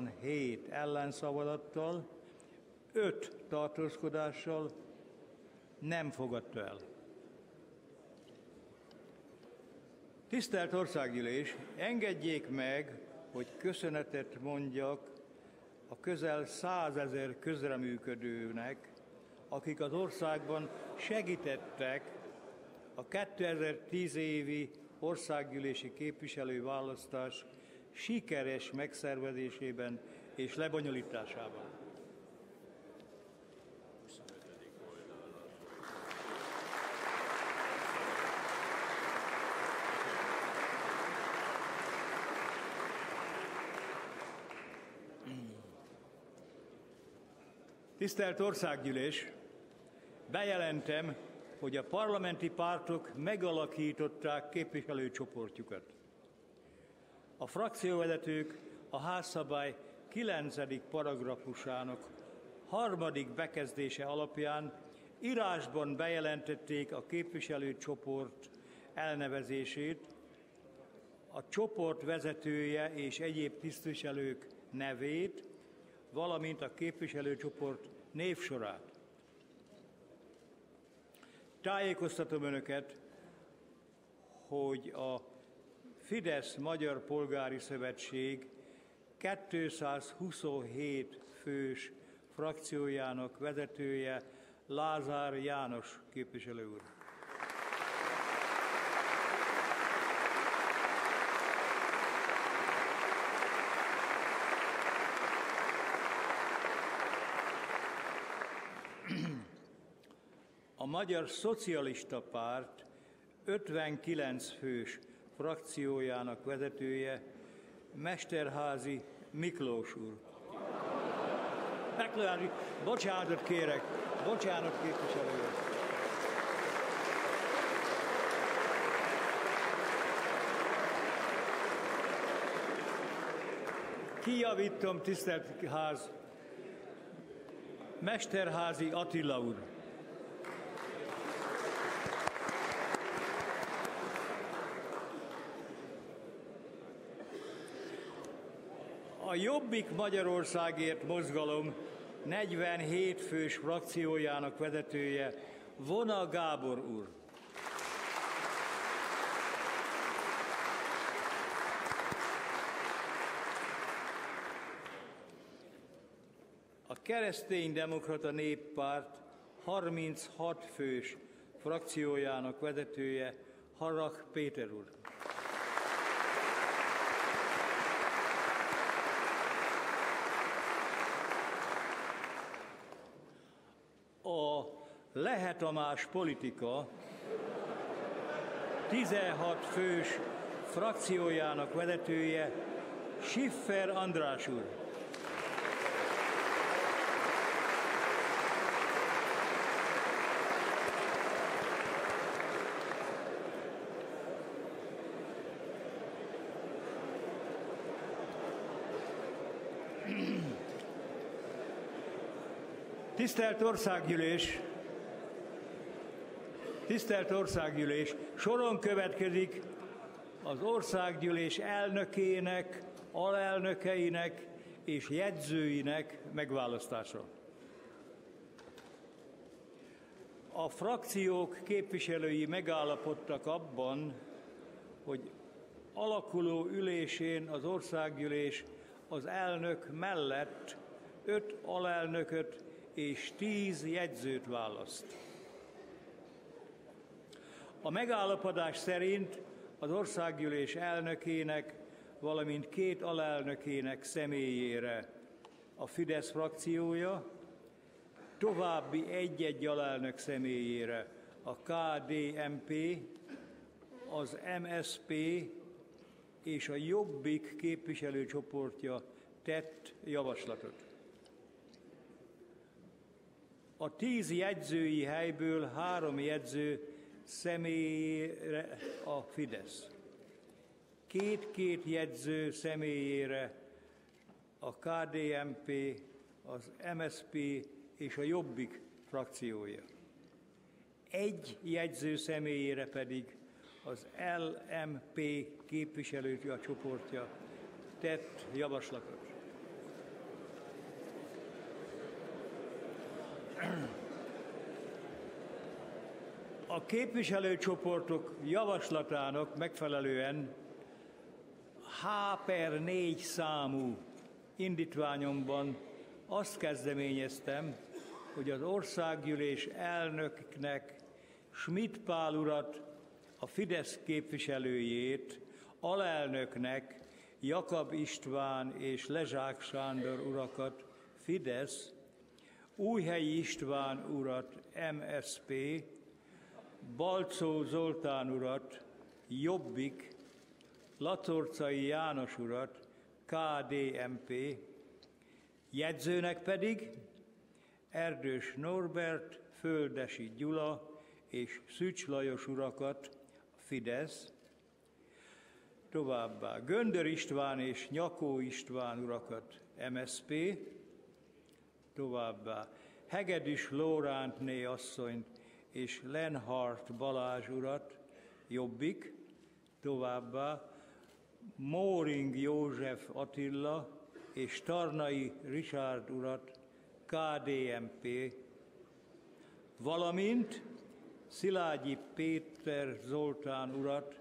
67 ellenszavazattal, 5 tartózkodással nem fogadta el. Tisztelt Országgyűlés, engedjék meg, hogy köszönetet mondjak a közel 100 000 közreműködőnek, akik az országban segítettek a 2010 évi országgyűlési képviselőválasztás sikeres megszervezésében és lebonyolításában. Tisztelt Országgyűlés! Bejelentem, hogy a parlamenti pártok megalakították képviselőcsoportjukat. A frakcióvezetők a házszabály 9. paragrafusának 3. bekezdése alapján írásban bejelentették a képviselőcsoport elnevezését, a csoport vezetője és egyéb tisztviselők nevét, valamint a képviselőcsoport névsorát. Tájékoztatom Önöket, hogy a Fidesz Magyar Polgári Szövetség 227 fős frakciójának vezetője Lázár János képviselő úr. A Magyar Szocialista Párt 59 fős frakciójának vezetője Mesterházi Miklós úr. Meklőári, bocsánatot kérek, bocsánat képviselő úr. Kijavítom, tisztelt ház, Mesterházi Attila úr. A Jobbik Magyarországért mozgalom 47 fős frakciójának vezetője Vona Gábor úr. A Kereszténydemokrata Néppárt 36 fős frakciójának vezetője Harrak Péter úr. A Lehet a Más Politika 16 fős frakciójának vezetője Schiffer András úr. Tisztelt Országgyűlés! Tisztelt Országgyűlés! Soron következik az Országgyűlés elnökének, alelnökeinek és jegyzőinek megválasztása. A frakciók képviselői megállapodtak abban, hogy alakuló ülésén az Országgyűlés az elnök mellett 5 alelnököt és 10 jegyzőt választ. A megállapodás szerint az Országgyűlés elnökének, valamint 2 alelnökének személyére a Fidesz frakciója, további 1 alelnök személyére a KDNP, az MSP és a Jobbik képviselőcsoportja tett javaslatot. A 10 jegyzői helyből 3 jegyző személyére a Fidesz, 2 jegyző személyére a KDNP, az MSP és a Jobbik frakciója, 1 jegyző személyére pedig az LMP képviselőcsoportja tett javaslatot. A képviselőcsoportok javaslatának megfelelően H/4 számú indítványomban azt kezdeményeztem, hogy az országgyűlés elnöknek Schmidt Pál urat, a Fidesz képviselőjét, alelnöknek Jakab István és Lezsák Sándor urakat, Fidesz, Újhelyi István urat, MSP, Balczó Zoltán urat, Jobbik, Latorczai János urat, KDMP, jegyzőnek pedig Erdős Norbert, Földesi Gyula és Szücs Lajos urakat, Fidesz, továbbá Göndör István és Nyakó István urakat, MSP, továbbá Hegedűs Lórántné asszonyt és Lenhard Balázs urat, Jobbik, továbbá Móring József Attila és Tarnai Richard urat, KDMP, valamint Szilágyi Péter Zoltán urat,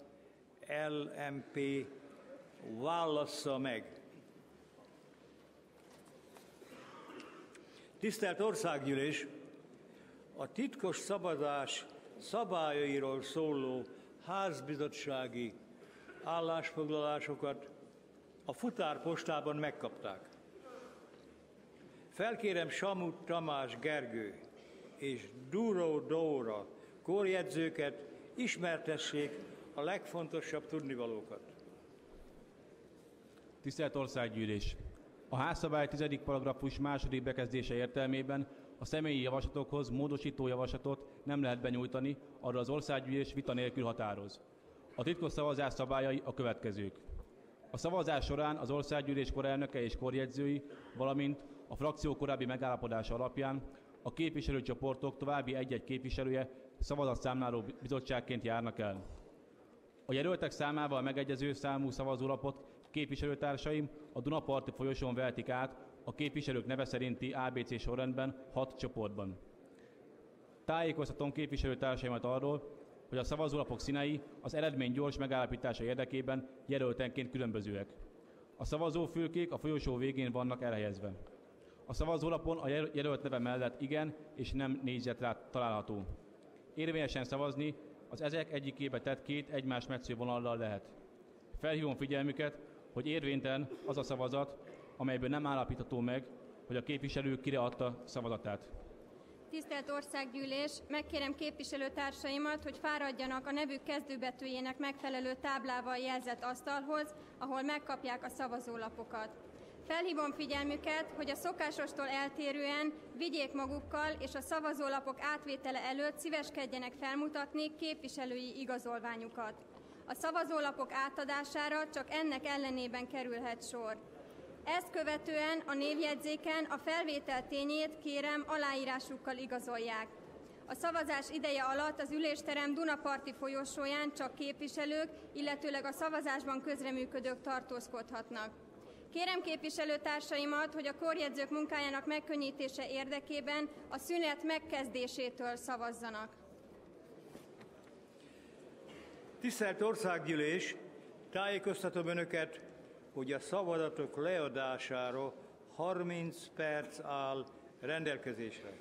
LMP, válassza meg. Tisztelt Országgyűlés! A titkos szavazás szabályairól szóló házbizottsági állásfoglalásokat a futárpostában megkapták. Felkérem Samu Tamás Gergő és Dúró Dóra kórjegyzőket, ismertessék a legfontosabb tudnivalókat. Tisztelt Országgyűlés! A házszabály 10. paragrafus második bekezdése értelmében a személyi javaslatokhoz módosító javaslatot nem lehet benyújtani, arra az Országgyűlés vita nélkül határoz. A titkos szavazás szabályai a következők. A szavazás során az Országgyűlés korelnöke és korjegyzői, valamint a frakció korábbi megállapodása alapján a képviselőcsoportok további egy-egy képviselője szavazatszámláló bizottságként járnak el. A jelöltek számával megegyező számú szavazólapot képviselőtársaim a Dunaparti folyosón vehetik át a képviselők neve szerinti ABC sorrendben 6 csoportban. Tájékoztatom képviselőtársaimat arról, hogy a szavazólapok színei az eredmény gyors megállapítása érdekében jelöltenként különbözőek. A szavazófülkék a folyosó végén vannak elhelyezve. A szavazólapon a jelölt neve mellett igen és nem négyzet található. Érvényesen szavazni az ezek egyikébe tett két egymás metsző vonallal lehet. Felhívom figyelmüket, hogy érvénytelen az a szavazat, amelyből nem állapítható meg, hogy a képviselő kire adta szavazatát. Tisztelt Országgyűlés! Megkérem képviselőtársaimat, hogy fáradjanak a nevük kezdőbetűjének megfelelő táblával jelzett asztalhoz, ahol megkapják a szavazólapokat. Felhívom figyelmüket, hogy a szokásostól eltérően vigyék magukkal, és a szavazólapok átvétele előtt szíveskedjenek felmutatni képviselői igazolványukat. A szavazólapok átadására csak ennek ellenében kerülhet sor. Ezt követően a névjegyzéken a felvétel tényét kérem aláírásukkal igazolják. A szavazás ideje alatt az ülésterem Dunaparti folyosóján csak képviselők, illetőleg a szavazásban közreműködők tartózkodhatnak. Kérem képviselőtársaimat, hogy a korjegyzők munkájának megkönnyítése érdekében a szünet megkezdésétől szavazzanak. Tisztelt Országgyűlés! Tájékoztatom Önöket, hogy a szavazatok leadására 30 perc áll rendelkezésre.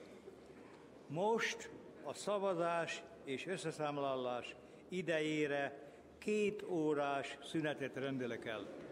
Most a szavazás és összeszámlálás idejére 2 órás szünetet rendelek el.